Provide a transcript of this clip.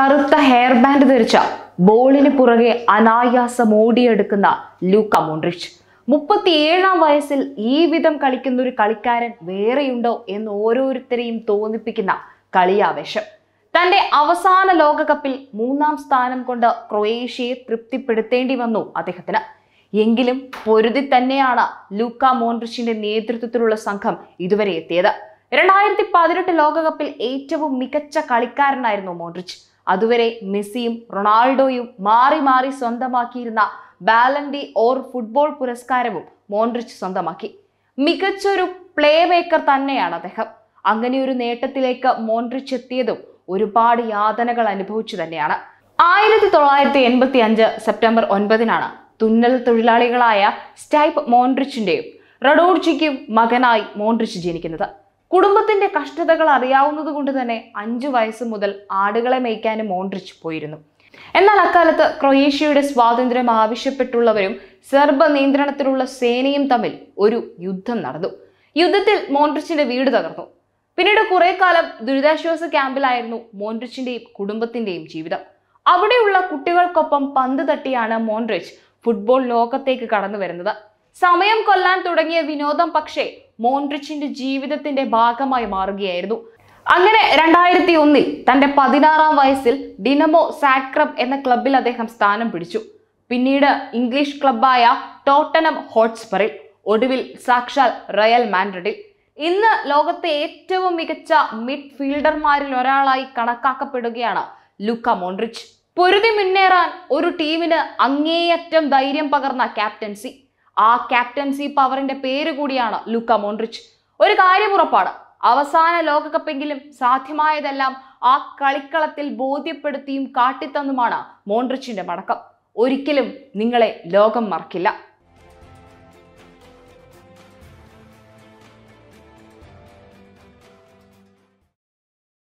കറുത്ത hair band ധരിച്ച ബോളിന് പുറകെ അനായാസം ഓടിയെടുക്കുന്ന ലൂക്ക മോഡ്രിച്ച്. 37-ാം വയസ്സിൽ ഈ വിധം കളിക്കുന്ന ഒരു കളിക്കാരൻ വേറെയുണ്ടോ എന്ന് ഓരോരുത്തരെയും തോന്നിപ്പിക്കുന്ന കളിയാവേശം. തന്റെ അവസാന ലോകകപ്പിൽ 3-ാം സ്ഥാനം കൊണ്ട് ക്രൊയേഷ്യയെ തൃപ്തിപ്പെടുത്തേണ്ടി വന്നു അദ്ദേഹത്തിന്. എങ്കിലും പൊരുതി തന്നെയാണ് ലൂക്ക മോഡ്രിച്ചിന്റെ നേതൃത്വത്തിലുള്ള സംഘം ഇതുവരെ എത്തിയത്. 2018 ലോകകപ്പിൽ ഏറ്റവും മികച്ച കളിക്കാരനായിരുന്നു മോഡ്രിച്ച്. അതുവരെ മെസ്സിയും റൊണാൾഡോയും മാറി മാറി സ്വന്തമാക്കിയിരുന്ന ബാലൻഡി ഓർ ഫുട്ബോൾ പുരസ്കാരവും മോഡ്രിച്ച് സ്വന്തമാക്കി. മികച്ചൊരു പ്ലേ മേക്കർ തന്നെയാണ് അദ്ദേഹം. അങ്ങനെ ഒരു നേട്ടത്തിലേക്ക് മോഡ്രിച്ച് എത്തിയതും ഒരുപാട് യാതനകൾ അനുഭവിച്ചു തന്നെയാണ്. 1985 സെപ്റ്റംബർ 9-നാണ് തുന്നൽ തൊഴിലാളികളായ സ്റ്റൈപ്പ് മോഡ്രിച്ചിന്റെയും റഡോർജിക്കും മകനായി മോഡ്രിച്ച് ജനിക്കുന്നത്. കുടുംബത്തിന്റെ കഷ്ടതകൾ അറിയാവുന്നത് കൊണ്ട് തന്നെ 5 വയസ്സ് മുതൽ ആടുകളെ മേയ്ക്കാനും മോഡ്രിച്ച് പോയിരുന്നു. എന്നാൽ അക്കാലത്ത് ക്രൊയേഷ്യയുടെ സ്വാതന്ത്ര്യം ആവശ്യപ്പെട്ടുള്ളവരും സെർബ് നിയന്ത്രണത്തിലുള്ള സേനയും തമ്മിൽ ഒരു യുദ്ധം നടന്നു. യുദ്ധത്തിൽ മോഡ്രിച്ചിന്റെ വീട് തകർന്നു. പിന്നീട് കുറെ കാലം ദുരിതാശ്വാസ ക്യാമ്പിലായിരുന്നു മോഡ്രിച്ചിന്റെയും കുടുംബത്തിന്റെയും ജീവിതം. അവിടെയുള്ള കുട്ടികൾക്കൊപ്പം പന്ത് തട്ടിയാണ് മോഡ്രിച്ച് ഫുട്ബോൾ ലോകത്തേക്ക് കടന്നു വരുന്നത്. സമയം കൊല്ലാൻ തുടങ്ങിയ വിനോദം പക്ഷേ മോഡ്രിച്ചിന്റെ ജീവിതത്തിന്റെ ഭാഗമായി മാറുകയായിരുന്നു. അങ്ങനെ 2001-ൽ തന്റെ 16-ാം വയസ്സിൽ ഡിനമോ സാക്രബ് എന്ന ക്ലബിൽ അദ്ദേഹം സ്ഥാനം പിടിച്ചു. പിന്നീട് ഇംഗ്ലീഷ് ക്ലബായ ടോട്ടനം ഹോട്ട്സ്പറിൽ, ഒടുവിൽ സാക്ഷാൽ റയൽ മാഡ്രിഡിൽ. ഇന്ന് ലോകത്തെ ഏറ്റവും മികച്ച മിഡ്ഫീൽഡർമാരിൽ ഒരാളായി കണക്കാക്കപ്പെടുകയാണ് ലൂക്ക മോഡ്രിച്ച്. പൊരുതി മുന്നേറാൻ ഒരു ടീമിന് അങ്ങേയറ്റം ധൈര്യം പകർന്ന ക്യാപ്റ്റൻസി, ആ ക്യാപ്റ്റൻസി പവറിന്റെ പേര് കൂടിയാണ് ലൂക്ക മോഡ്രിച്ച്. ഒരു കാര്യം ഉറപ്പാണ്, അവസാന ലോകകപ്പെങ്കിലും സാധ്യമായതെല്ലാം ആ കളിക്കളത്തിൽ ബോധ്യപ്പെടുത്തിയും കാട്ടിത്തന്നുമാണ് മോഡ്രിച്ചിന്റെ മടക്കം. ഒരിക്കലും നിങ്ങളെ ലോകം മറക്കില്ല.